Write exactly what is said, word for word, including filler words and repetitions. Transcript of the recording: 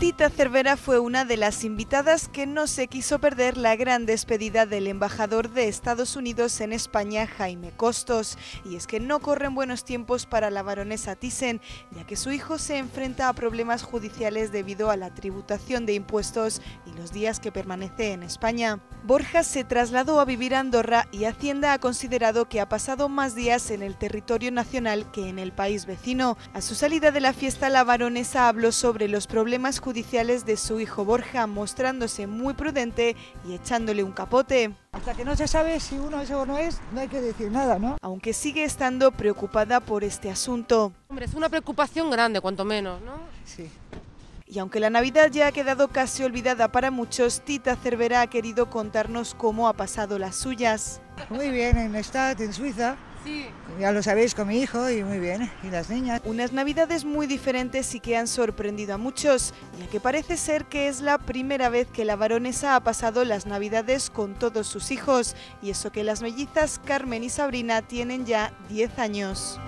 Tita Cervera fue una de las invitadas que no se quiso perder la gran despedida del embajador de Estados Unidos en España, James Costos. Y es que no corren buenos tiempos para la baronesa Thyssen, ya que su hijo se enfrenta a problemas judiciales debido a la tributación de impuestos y los días que permanece en España. Borja se trasladó a vivir a Andorra y Hacienda ha considerado que ha pasado más días en el territorio nacional que en el país vecino. A su salida de la fiesta, la baronesa habló sobre los problemas judiciales judiciales de su hijo Borja, mostrándose muy prudente y echándole un capote. Hasta que no se sabe si uno es o no es, no hay que decir nada, ¿no? Aunque sigue estando preocupada por este asunto. Hombre, es una preocupación grande, cuanto menos, ¿no? Sí. Y aunque la Navidad ya ha quedado casi olvidada para muchos, Tita Cervera ha querido contarnos cómo ha pasado las suyas. Muy bien, en Stade, en Suiza. Sí. Ya lo sabéis, con mi hijo y muy bien, y las niñas. Unas Navidades muy diferentes y que han sorprendido a muchos, ya que parece ser que es la primera vez que la baronesa ha pasado las Navidades con todos sus hijos, y eso que las mellizas Carmen y Sabrina tienen ya diez años.